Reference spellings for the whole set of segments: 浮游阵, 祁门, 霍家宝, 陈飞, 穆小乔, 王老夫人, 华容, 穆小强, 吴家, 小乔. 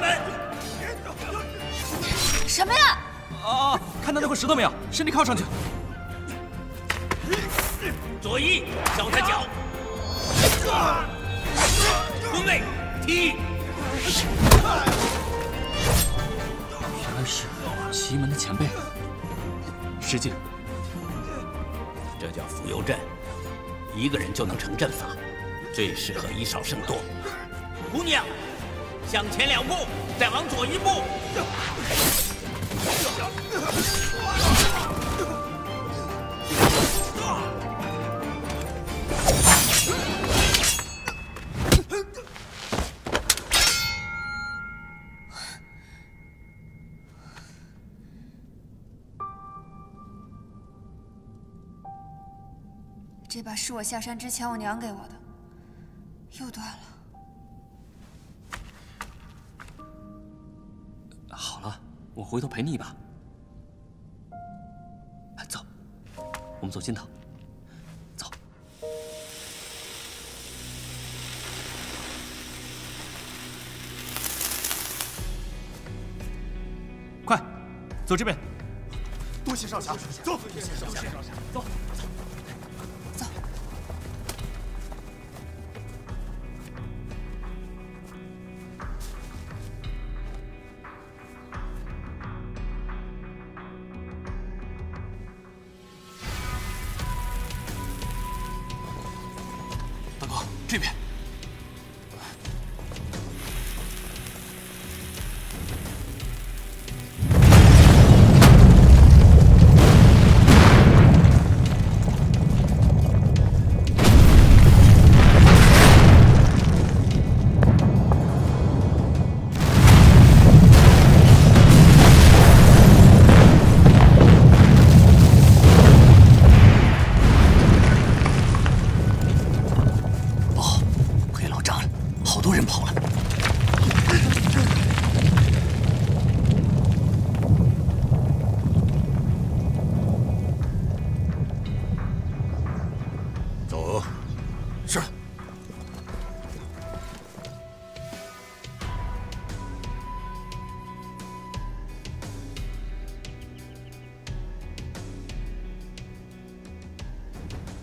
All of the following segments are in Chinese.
门！什么呀？啊！看到那块石头没有？身体靠上去。左一，脚踩脚；弓肋踢。原来是祁门的前辈，失敬。这叫浮游阵，一个人就能成阵法，最适合以少胜多。姑娘。 向前2步，再往左1步。这把是我下山之前我娘给我的，又断了。 好了，我回头陪你一把。走，我们走尽头。走。快，走这边。多谢少侠，走。多谢少侠，走。 这边，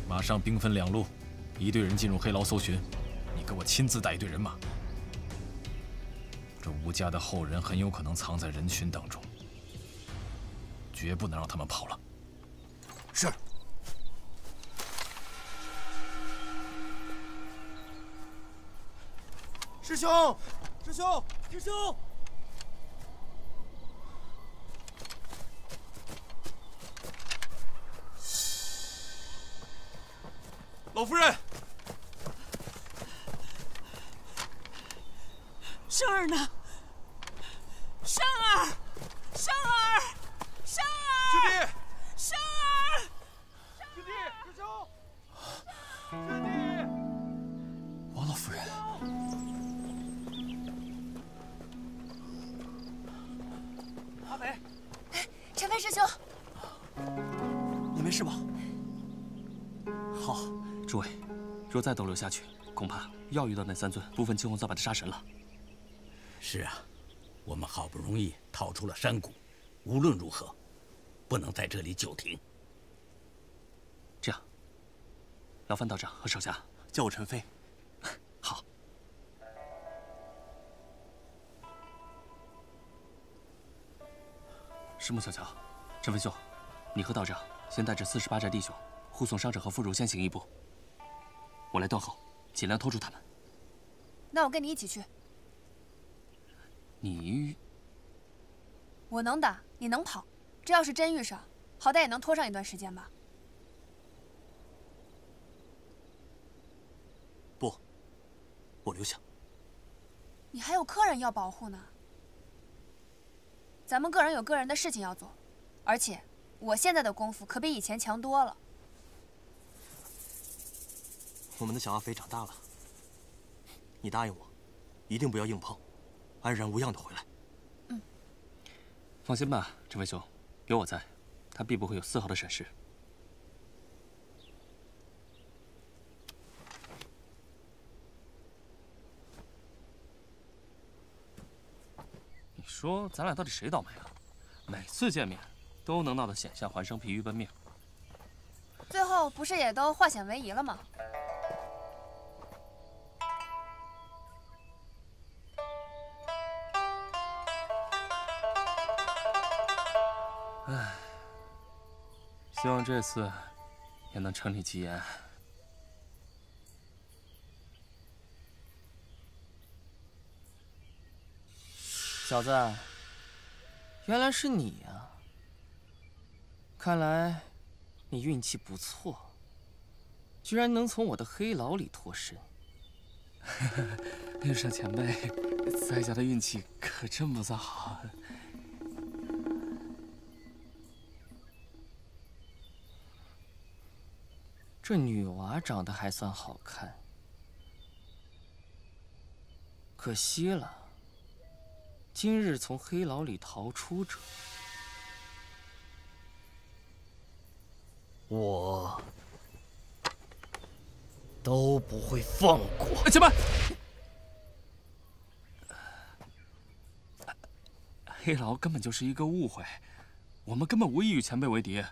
马上兵分2路，一队人进入黑牢搜寻，你给我亲自带一队人马。这吴家的后人很有可能藏在人群当中，绝不能让他们跑了。是。师兄，师兄，师兄！ 老夫人，生儿呢？生儿，生儿，生儿！师弟，生儿！师弟，师兄，师弟，王老夫人，阿北，哎，陈飞师兄，你没事吧？好。 诸位，若再逗留下去，恐怕又要遇到那3尊不分青红皂白的杀神了。是啊，我们好不容易逃出了山谷，无论如何，不能在这里久停。这样，劳烦道长和少侠叫我陈飞。好。师母小乔，陈飞兄，你和道长先带着48寨弟兄护送伤者和妇孺先行一步。 我来断后，尽量拖住他们。那我跟你一起去。你，我能打，你能跑。这要是真遇上，好歹也能拖上一段时间吧。不，我留下。你还有客人要保护呢。咱们个人有个人的事情要做，而且我现在的功夫可比以前强多了。 我们的小阿飞长大了，你答应我，一定不要硬碰，安然无恙的回来。嗯，放心吧，陈飞兄，有我在，他必不会有丝毫的闪失。说咱俩到底谁倒霉啊？每次见面都能闹得险象环生、疲于奔命，最后不是也都化险为夷了吗？唉，希望这次也能承你吉言。 小子，原来是你啊！看来你运气不错，居然能从我的黑牢里脱身。遇上前辈，在下的运气可真不算好。这女娃长得还算好看，可惜了。 今日从黑牢里逃出者，我都不会放过。前辈，黑牢根本就是一个误会，我们根本无意与前辈为敌。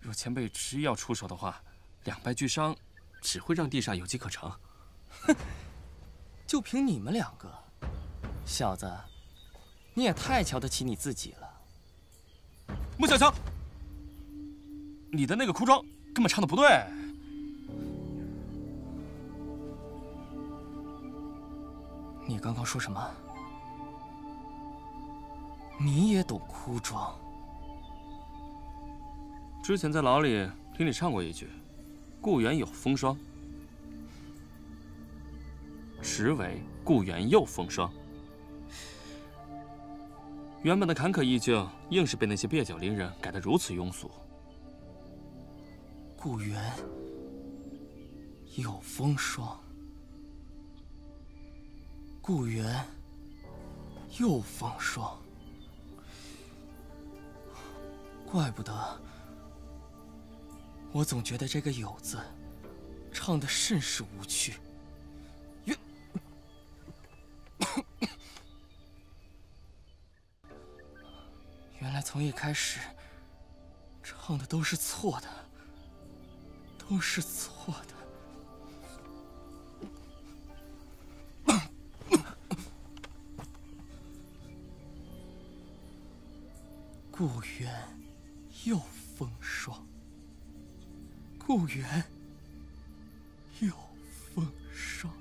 若前辈执意要出手的话，两败俱伤，只会让地上有机可乘。哼，就凭你们两个，小子！ 你也太瞧得起你自己了，穆小强，你的那个哭妆根本唱的不对。你刚刚说什么？你也懂哭妆？之前在牢里听你唱过一句：“故园有风霜，实为故园又风霜。” 原本的坎坷意境，硬是被那些蹩脚伶人改得如此庸俗。故园有风霜，故园又风霜，怪不得我总觉得这个“有”字唱得甚是无趣。 原来从一开始唱的都是错的，都是错的。故园又风霜，故园又风霜。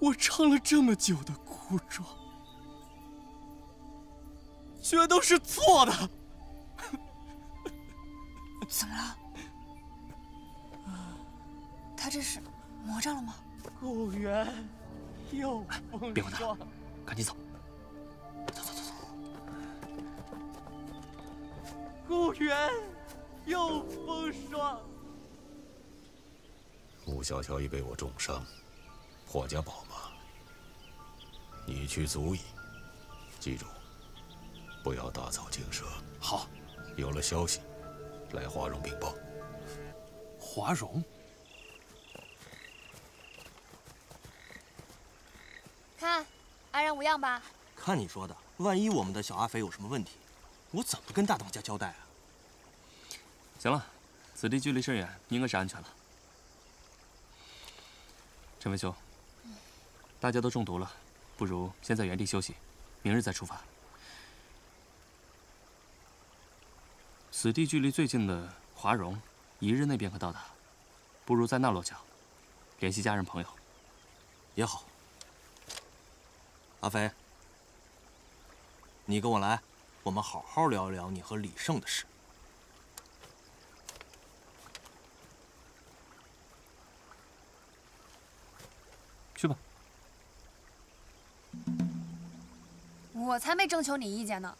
我唱了这么久的哭妆，居然都是错的。怎么了？他这是魔障了吗？故园又风别管他，赶紧走。走走走走。故园又风霜。穆小乔已被我重伤。 霍家宝嘛，你去足矣。记住，不要打草惊蛇。好，有了消息，来华容禀报。华容，看，安然无恙吧？看你说的，万一我们的小阿肥有什么问题，我怎么跟大当家交代啊？行了，此地距离甚远，应该是安全了。陈文兄。 大家都中毒了，不如先在原地休息，明日再出发。此地距离最近的华容，一日内便可到达，不如在那落脚，联系家人朋友，也好。阿肥，你跟我来，我们好好聊一聊你和李胜的事。去吧。 我才没征求你意见呢。